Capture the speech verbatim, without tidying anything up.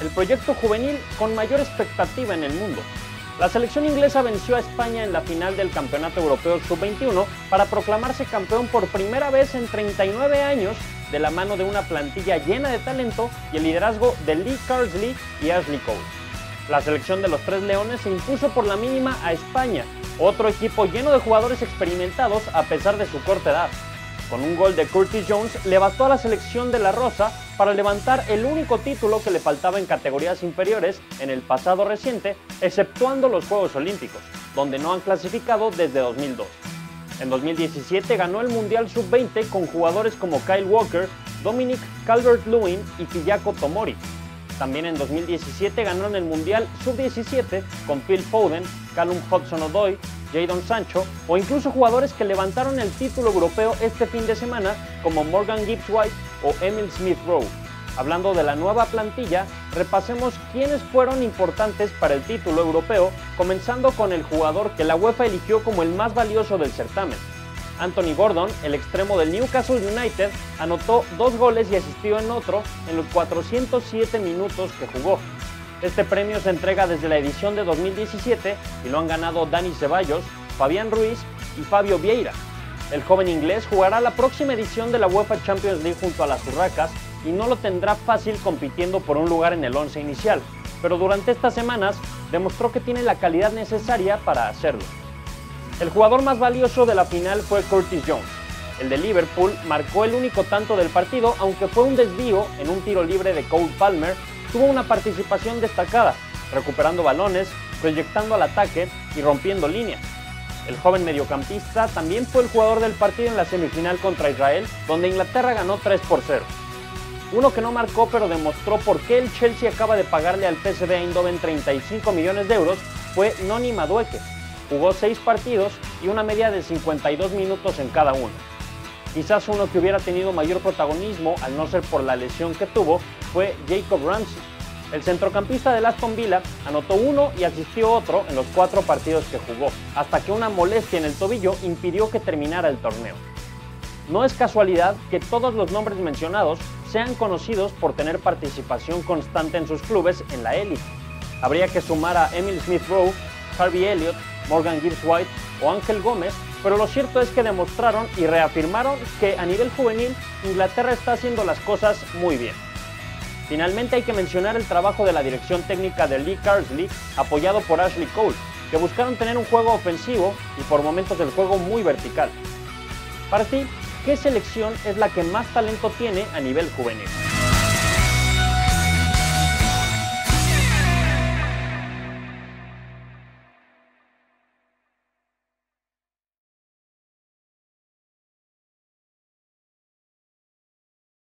el proyecto juvenil con mayor expectativa en el mundo. La selección inglesa venció a España en la final del Campeonato Europeo sub veintiuno para proclamarse campeón por primera vez en treinta y nueve años de la mano de una plantilla llena de talento y el liderazgo de Lee Carsley y Ashley Cole. La selección de los Tres Leones se impuso por la mínima a España, otro equipo lleno de jugadores experimentados a pesar de su corta edad. Con un gol de Curtis Jones le bastó a la selección de la Rosa para levantar el único título que le faltaba en categorías inferiores en el pasado reciente, exceptuando los Juegos Olímpicos, donde no han clasificado desde dos mil dos. En dos mil diecisiete ganó el Mundial sub veinte con jugadores como Kyle Walker, Dominic Calvert-Lewin y Kyagho Tomori. También en dos mil diecisiete ganaron el Mundial sub diecisiete con Phil Foden, Callum Hudson-Odoi, Jadon Sancho o incluso jugadores que levantaron el título europeo este fin de semana como Morgan Gibbs-White o Emil Smith-Rowe. Hablando de la nueva plantilla, repasemos quiénes fueron importantes para el título europeo, comenzando con el jugador que la UEFA eligió como el más valioso del certamen. Anthony Gordon, el extremo del Newcastle United, anotó dos goles y asistió en otro en los cuatrocientos siete minutos que jugó. Este premio se entrega desde la edición de dos mil diecisiete y lo han ganado Dani Ceballos, Fabián Ruiz y Fabio Vieira. El joven inglés jugará la próxima edición de la UEFA Champions League junto a las Urracas y no lo tendrá fácil compitiendo por un lugar en el once inicial, pero durante estas semanas demostró que tiene la calidad necesaria para hacerlo. El jugador más valioso de la final fue Curtis Jones. El de Liverpool marcó el único tanto del partido, aunque fue un desvío en un tiro libre de Cole Palmer. Tuvo una participación destacada, recuperando balones, proyectando al ataque y rompiendo líneas. El joven mediocampista también fue el jugador del partido en la semifinal contra Israel, donde Inglaterra ganó tres por cero. Uno que no marcó pero demostró por qué el Chelsea acaba de pagarle al P S V Eindhoven treinta y cinco millones de euros fue Noni Madueke. Jugó seis partidos y una media de cincuenta y dos minutos en cada uno. Quizás uno que hubiera tenido mayor protagonismo, al no ser por la lesión que tuvo, fue Jacob Ramsey. El centrocampista del Aston Villa anotó uno y asistió otro en los cuatro partidos que jugó, hasta que una molestia en el tobillo impidió que terminara el torneo. No es casualidad que todos los nombres mencionados sean conocidos por tener participación constante en sus clubes en la élite. Habría que sumar a Emil Smith-Rowe, Harvey Elliott, Morgan Gibbs-White o Ángel Gómez, pero lo cierto es que demostraron y reafirmaron que a nivel juvenil Inglaterra está haciendo las cosas muy bien. Finalmente hay que mencionar el trabajo de la dirección técnica de Lee Carsley, apoyado por Ashley Cole, que buscaron tener un juego ofensivo y por momentos del juego muy vertical. Para ti, ¿qué selección es la que más talento tiene a nivel juvenil?